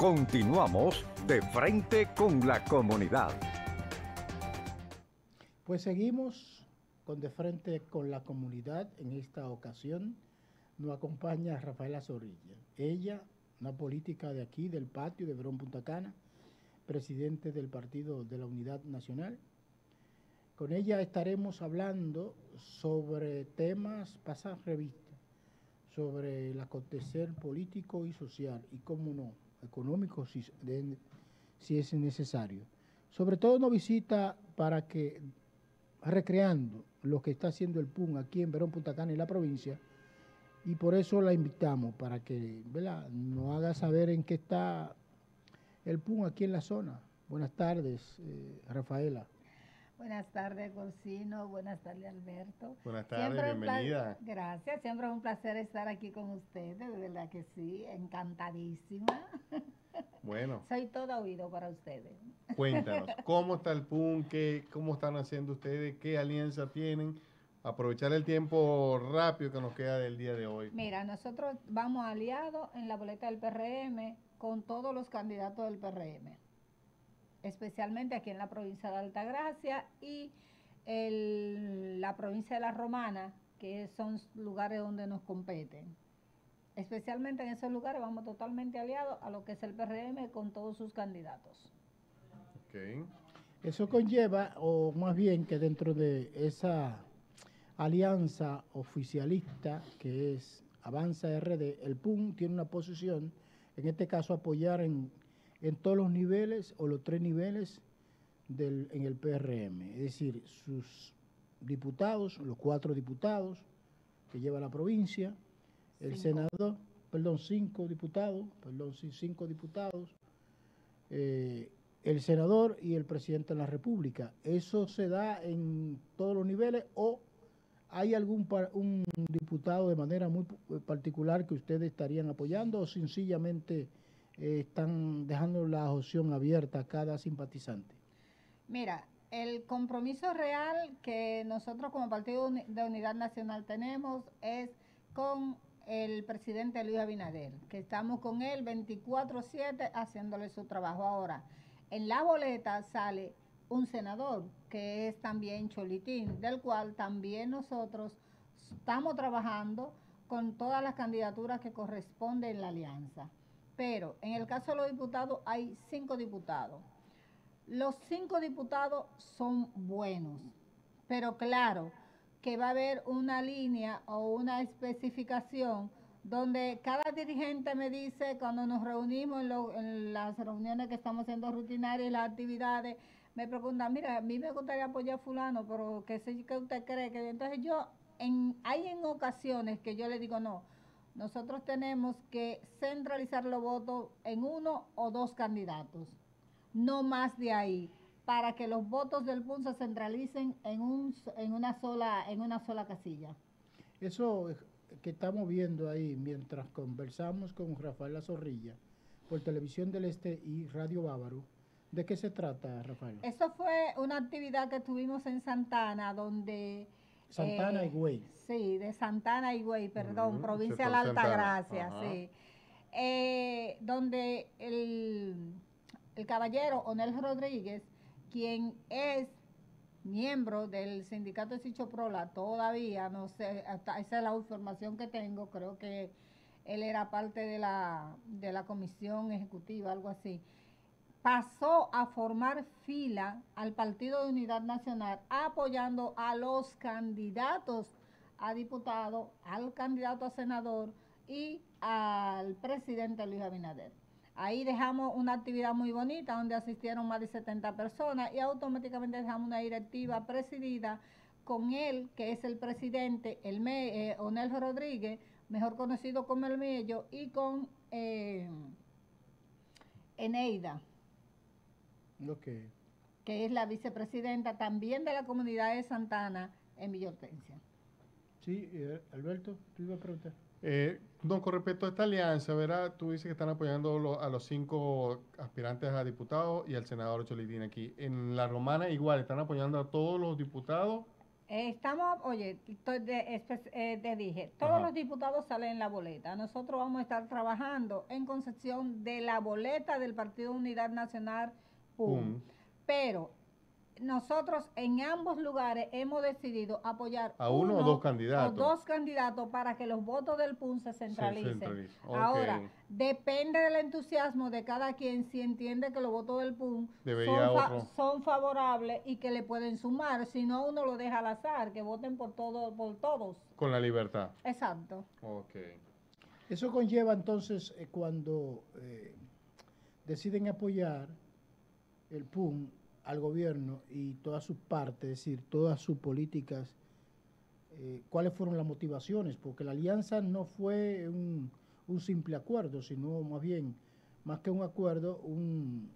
Continuamos de frente con la comunidad. Pues seguimos con De Frente con la Comunidad. En esta ocasión nos acompaña Rafaela Zorrilla. Ella, una política de aquí, del patio de Verón Punta Cana, presidente del Partido de la Unidad Nacional. Con ella estaremos hablando sobre temas, pasar revista, sobre el acontecer político y social, y cómo no, económico si es necesario. Sobre todo nos visita para que, recreando lo que está haciendo el PUN aquí en Verón Punta Cana y la provincia, y por eso la invitamos, para que, ¿verdad?, nos haga saber en qué está el PUN aquí en la zona. Buenas tardes, Rafaela. Buenas tardes, Corsino. Buenas tardes, Alberto. Buenas tardes, bienvenida. Gracias, siempre es un placer estar aquí con ustedes, de verdad que sí, encantadísima. Bueno. Soy todo oído para ustedes. Cuéntanos, ¿cómo está el PUN? ¿Cómo están haciendo ustedes? ¿Qué alianza tienen? Aprovechar el tiempo rápido que nos queda del día de hoy. Mira, nosotros vamos aliados en la boleta del PRM con todos los candidatos del PRM, especialmente aquí en la provincia de Altagracia y la provincia de La Romana, que son lugares donde nos competen. Especialmente en esos lugares vamos totalmente aliados a lo que es el PRM con todos sus candidatos. Okay. Eso conlleva, o más bien que dentro de esa alianza oficialista que es Avanza RD, el PUN tiene una posición, en este caso apoyar en todos los niveles o los tres niveles en el PRM, es decir, sus diputados, los 4 diputados que lleva la provincia, el senador, perdón, 5 diputados, el senador y el presidente de la República. ¿Eso se da en todos los niveles o hay algún un diputado de manera muy particular que ustedes estarían apoyando o sencillamente están dejando la opción abierta a cada simpatizante? Mira, el compromiso real que nosotros como Partido de Unidad Nacional tenemos es con el presidente Luis Abinader, que estamos con él 24/7 haciéndole su trabajo. Ahora, en la boleta sale un senador, que es también Cholitín, del cual también nosotros estamos trabajando con todas las candidaturas que corresponden en la alianza. Pero en el caso de los diputados hay 5 diputados. Los 5 diputados son buenos, pero claro que va a haber una línea o una especificación donde cada dirigente me dice, cuando nos reunimos en las reuniones que estamos haciendo rutinarias y las actividades, me preguntan, mira, a mí me gustaría apoyar a fulano, pero ¿qué sé que usted cree? Que entonces yo, hay en ocasiones que yo le digo, no, nosotros tenemos que centralizar los votos en 1 o 2 candidatos, no más de ahí, para que los votos del PUN se centralicen en una sola casilla. Eso que estamos viendo ahí mientras conversamos con Rafaela Zorrilla por Televisión del Este y Radio Bávaro, ¿de qué se trata, Rafaela? Eso fue una actividad que tuvimos en Santana, donde... Santana y Güey. Sí, de Santana y Güey, perdón, provincia de la Altagracia, sí. Donde el caballero Onel Rodríguez, quien es miembro del sindicato de Sichoprola, todavía, no sé, hasta esa es la información que tengo, creo que él era parte de la comisión ejecutiva, algo así, pasó a formar fila al Partido de Unidad Nacional apoyando a los candidatos a diputado, al candidato a senador y al presidente Luis Abinader. Ahí dejamos una actividad muy bonita donde asistieron más de 70 personas y automáticamente dejamos una directiva presidida con él, que es el presidente, Onel Rodríguez, mejor conocido como el Mello, y con Eneida, okay, que es la vicepresidenta también de la comunidad de Santana en Villa Hortensia. Sí, Alberto, tú ibas a preguntar. No, con respecto a esta alianza, ¿verdad? Tú dices que están apoyando a los 5 aspirantes a diputados y al senador Cholitín aquí. En La Romana igual, ¿están apoyando a todos los diputados? Estamos, oye, te dije, todos los diputados salen en la boleta. Nosotros vamos a estar trabajando en concepción de la boleta del Partido de Unidad Nacional, PUN. Pero nosotros en ambos lugares hemos decidido apoyar a uno o dos candidatos. Para que los votos del PUN se centralicen. Ahora, depende del entusiasmo de cada quien si entiende que los votos del PUN son favorables y que le pueden sumar. Si no, uno lo deja al azar, que voten por todo, por todos. Con la libertad. Exacto. Eso conlleva entonces cuando deciden apoyar el PUN al gobierno y todas sus partes, es decir, todas sus políticas, cuáles fueron las motivaciones, porque la alianza no fue un simple acuerdo, sino más bien, más que un acuerdo, un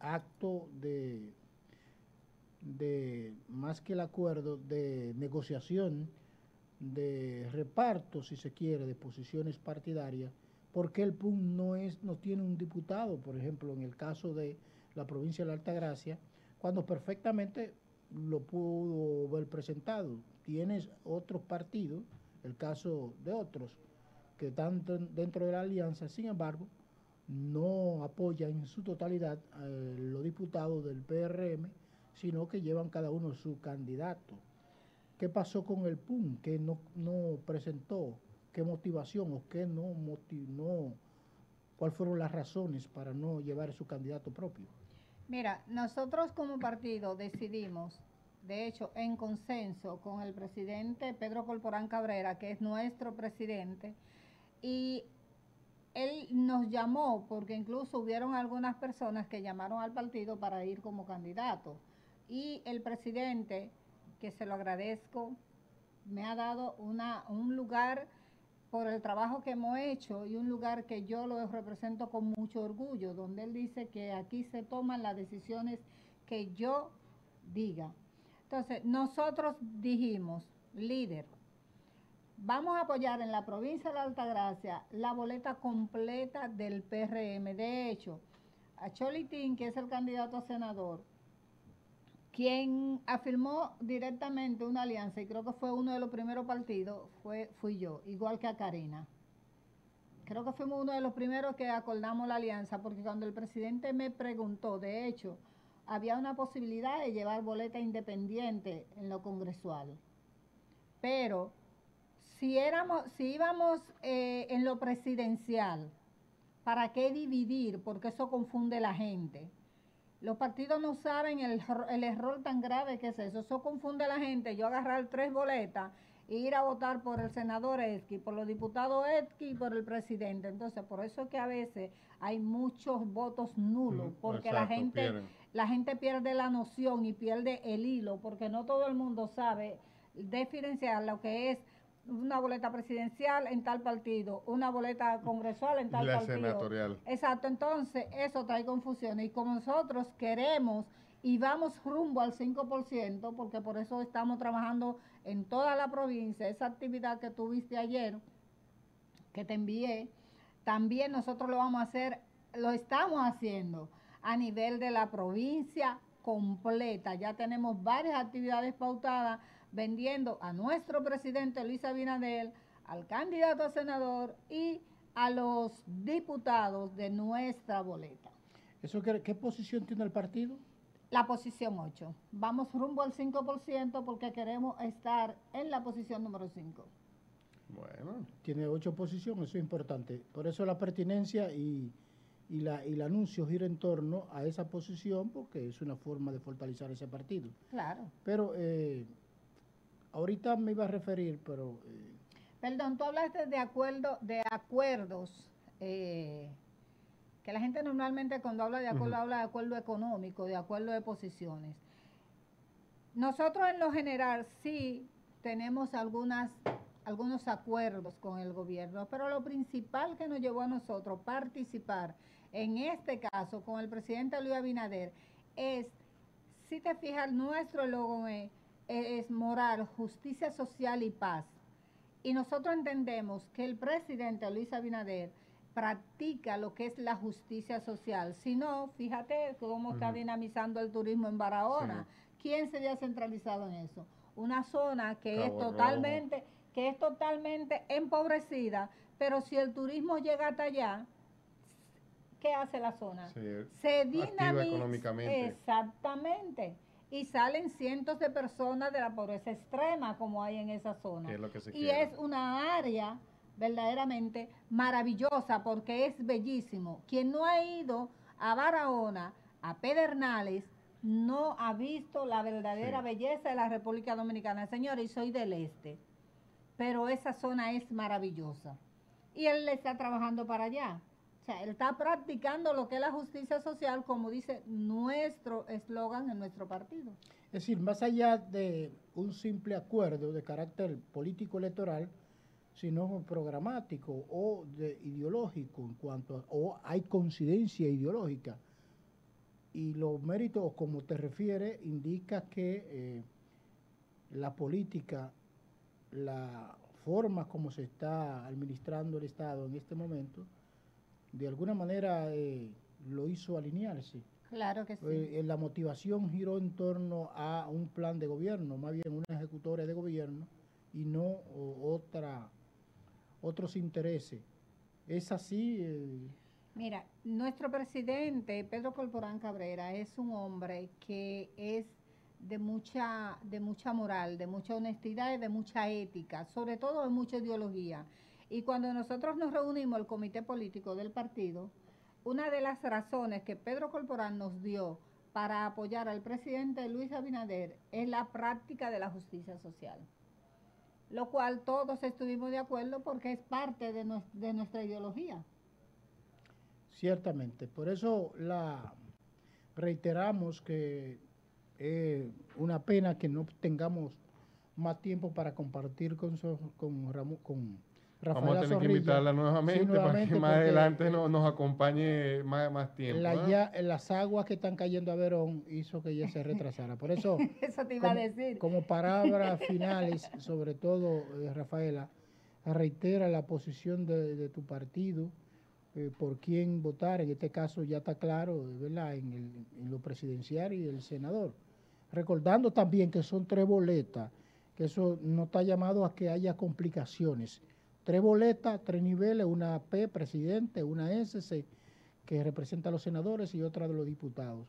acto de más que el acuerdo, de negociación, de reparto, si se quiere, de posiciones partidarias, porque el PUN no tiene un diputado, por ejemplo, en el caso de la provincia de la Altagracia, cuando perfectamente lo pudo ver presentado. Tienes otros partidos, el caso de otros, que están dentro de la alianza, sin embargo, no apoyan en su totalidad a los diputados del PRM, sino que llevan cada uno su candidato. ¿Qué pasó con el PUN? ¿Qué no presentó? ¿Qué motivación o qué no motivó? ¿Cuáles fueron las razones para no llevar su candidato propio? Mira, nosotros como partido decidimos, de hecho, en consenso con el presidente Pedro Corporán Cabrera, que es nuestro presidente, y él nos llamó, porque incluso hubieron algunas personas que llamaron al partido para ir como candidato. Y el presidente, que se lo agradezco, me ha dado un lugar por el trabajo que hemos hecho y un lugar que yo lo represento con mucho orgullo, donde él dice que aquí se toman las decisiones que yo diga. Entonces, nosotros dijimos, líder, vamos a apoyar en la provincia de la Altagracia la boleta completa del PRM. De hecho, a Cholitín, que es el candidato a senador, quien afirmó directamente una alianza, y creo que fue uno de los primeros partidos, fui yo, igual que a Karina. Creo que fuimos uno de los primeros que acordamos la alianza, porque cuando el presidente me preguntó, de hecho, había una posibilidad de llevar boleta independiente en lo congresual. Pero si íbamos en lo presidencial, ¿para qué dividir? Porque eso confunde la gente. Los partidos no saben el error tan grave que es eso. Eso confunde a la gente. Yo agarrar 3 boletas e ir a votar por el senador Esqui, por los diputados Esqui y por el presidente. Entonces, por eso es que a veces hay muchos votos nulos, porque la gente pierde la noción y pierde el hilo, porque no todo el mundo sabe diferenciar lo que es una boleta presidencial en tal partido, una boleta congresual en tal partido. La senatorial. Exacto, entonces eso trae confusiones. Y como nosotros queremos y vamos rumbo al 5%, porque por eso estamos trabajando en toda la provincia, esa actividad que tuviste ayer, que te envié, también nosotros lo vamos a hacer, lo estamos haciendo a nivel de la provincia completa. Ya tenemos varias actividades pautadas, vendiendo a nuestro presidente Luis Abinader, al candidato a senador y a los diputados de nuestra boleta. ¿Eso qué posición tiene el partido? La posición 8. Vamos rumbo al 5% porque queremos estar en la posición número 5. Bueno, tiene 8 posiciones, eso es importante. Por eso la pertinencia y el anuncio gira en torno a esa posición, porque es una forma de fortalecer ese partido. Claro. Pero ahorita me iba a referir, pero... Perdón, tú hablaste de acuerdos, que la gente normalmente cuando habla de acuerdo, habla de acuerdo económico, de acuerdo de posiciones. Nosotros en lo general sí tenemos algunos acuerdos con el gobierno, pero lo principal que nos llevó a nosotros participar, en este caso con el presidente Luis Abinader, es, si te fijas, nuestro logo es moral, justicia social y paz. Y nosotros entendemos que el presidente Luis Abinader practica lo que es la justicia social. Si no, fíjate cómo está dinamizando el turismo en Barahona. Sí. ¿Quién se había centralizado en eso? una zona que es totalmente empobrecida, pero si el turismo llega hasta allá, ¿qué hace la zona? Se dinamiza económicamente. Exactamente. Y salen cientos de personas de la pobreza extrema como hay en esa zona. Es lo que se quiere. Es una área verdaderamente maravillosa porque es bellísimo. Quien no ha ido a Barahona, a Pedernales, no ha visto la verdadera belleza de la República Dominicana. Señores, y soy del este, pero esa zona es maravillosa. Y él le está trabajando para allá. O sea, él está practicando lo que es la justicia social, como dice nuestro eslogan en nuestro partido. Es decir, más allá de un simple acuerdo de carácter político-electoral, sino programático o ideológico, en cuanto a, o hay coincidencia ideológica. Y los méritos, como te refieres, indica que la política, la forma como se está administrando el Estado en este momento, de alguna manera lo hizo alinearse. Claro que sí. La motivación giró en torno a un plan de gobierno, más bien una ejecutora de gobierno y no otros intereses. ¿Es así? Mira, nuestro presidente, Pedro Corporán Cabrera, es un hombre que es de mucha moral, de mucha honestidad y de mucha ética, sobre todo de mucha ideología. Y cuando nosotros nos reunimos, el comité político del partido, una de las razones que Pedro Corporán nos dio para apoyar al presidente Luis Abinader es la práctica de la justicia social, lo cual todos estuvimos de acuerdo porque es parte de nuestra ideología. Ciertamente, por eso reiteramos que es una pena que no tengamos más tiempo para compartir con Rafaela Zorrilla. Vamos a tener que invitarla nuevamente, para que más adelante nos acompañe más tiempo. Las aguas que están cayendo a Verón hizo que ella se retrasara. Por eso, eso te iba a decir. Como palabras finales, sobre todo, Rafaela, reitera la posición de tu partido, por quién votar. En este caso ya está claro, ¿verdad?, en lo presidencial y el senador. Recordando también que son tres boletas, que eso no está llamado a que haya complicaciones. Tres boletas, tres niveles, una P, presidente, una S, que representa a los senadores, y otra de los diputados.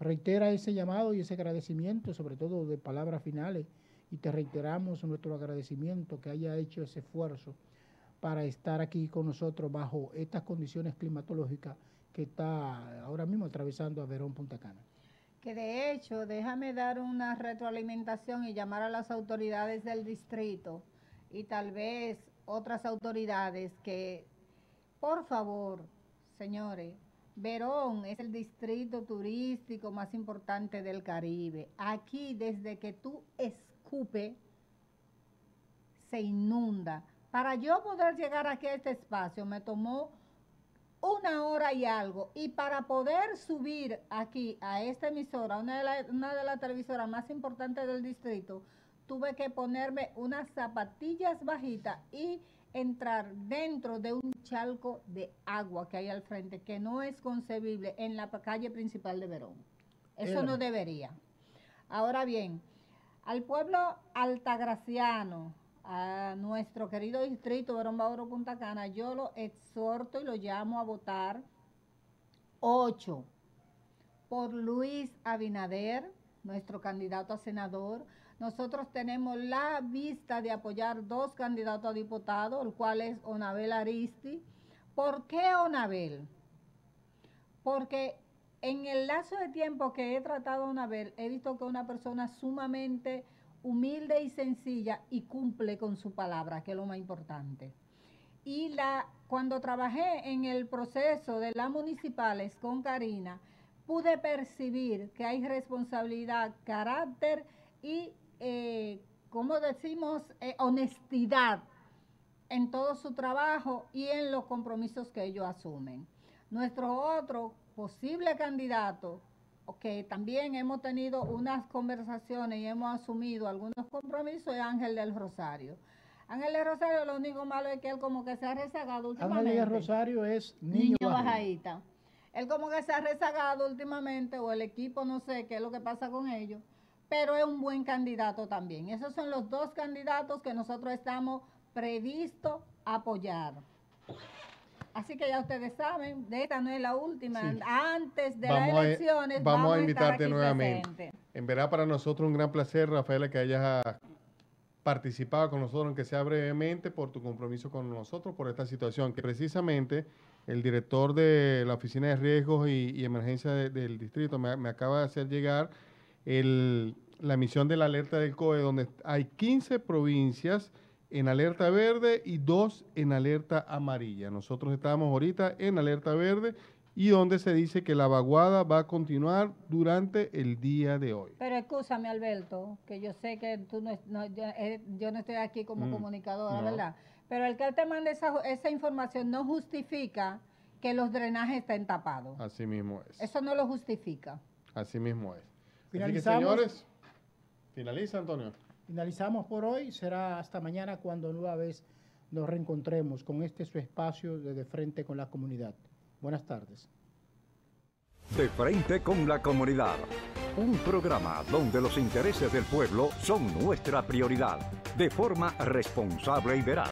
Reitera ese llamado y ese agradecimiento, sobre todo de palabras finales, y te reiteramos nuestro agradecimiento que haya hecho ese esfuerzo para estar aquí con nosotros bajo estas condiciones climatológicas que está ahora mismo atravesando a Verón Punta Cana. Que de hecho, déjame dar una retroalimentación y llamar a las autoridades del distrito y tal vez otras autoridades que, por favor, señores, Verón es el distrito turístico más importante del Caribe. Aquí, desde que tú escupes, se inunda. Para yo poder llegar aquí a este espacio me tomó 1 hora y algo. Y para poder subir aquí a esta emisora, una de las televisoras más importantes del distrito, tuve que ponerme unas zapatillas bajitas y entrar dentro de un charco de agua que hay al frente, que no es concebible en la calle principal de Verón. Eso no debería. Ahora bien, al pueblo altagraciano, a nuestro querido distrito Verón Bavaro Punta Cana, yo lo exhorto y lo llamo a votar 8 por Luis Abinader, nuestro candidato a senador. Nosotros tenemos la vista de apoyar 2 candidatos a diputado, el cual es Onabel Aristi. ¿Por qué Onabel? Porque en el lapso de tiempo que he tratado a Onabel, he visto que es una persona sumamente humilde y sencilla y cumple con su palabra, que es lo más importante. Y cuando trabajé en el proceso de las municipales con Karina, pude percibir que hay responsabilidad, carácter y, como decimos, honestidad en todo su trabajo y en los compromisos que ellos asumen. Nuestro otro posible candidato, que también hemos tenido unas conversaciones y hemos asumido algunos compromisos, es Ángel del Rosario. Ángel del Rosario, lo único malo es que él como que se ha rezagado últimamente. Ángel del Rosario es niño bajadita. Él como que se ha rezagado últimamente, o el equipo, no sé qué es lo que pasa con ellos, pero es un buen candidato también. Esos son los dos candidatos que nosotros estamos previstos apoyar. Así que ya ustedes saben, de esta no es la última. Sí. Antes de las elecciones vamos a invitarte nuevamente. Presente. En verdad, para nosotros un gran placer, Rafaela, que hayas participado con nosotros, aunque sea brevemente, por tu compromiso con nosotros, por esta situación, que precisamente el director de la Oficina de Riesgos y Emergencias del Distrito me acaba de hacer llegar la emisión de la alerta del COE, donde hay 15 provincias en alerta verde y 2 en alerta amarilla. Nosotros estamos ahorita en alerta verde y donde se dice que la vaguada va a continuar durante el día de hoy. Pero excúsame, Alberto, que yo sé que tú yo no estoy aquí como comunicadora, no, ¿verdad? Pero el que él te mande esa información no justifica que los drenajes estén tapados. Así mismo es. Eso no lo justifica. Así mismo es. Finalizamos. Así que, señores, finaliza, Antonio. Finalizamos por hoy. Será hasta mañana cuando nueva vez nos reencontremos con este su espacio de Frente con la Comunidad. Buenas tardes. De Frente con la Comunidad, un programa donde los intereses del pueblo son nuestra prioridad, de forma responsable y veraz.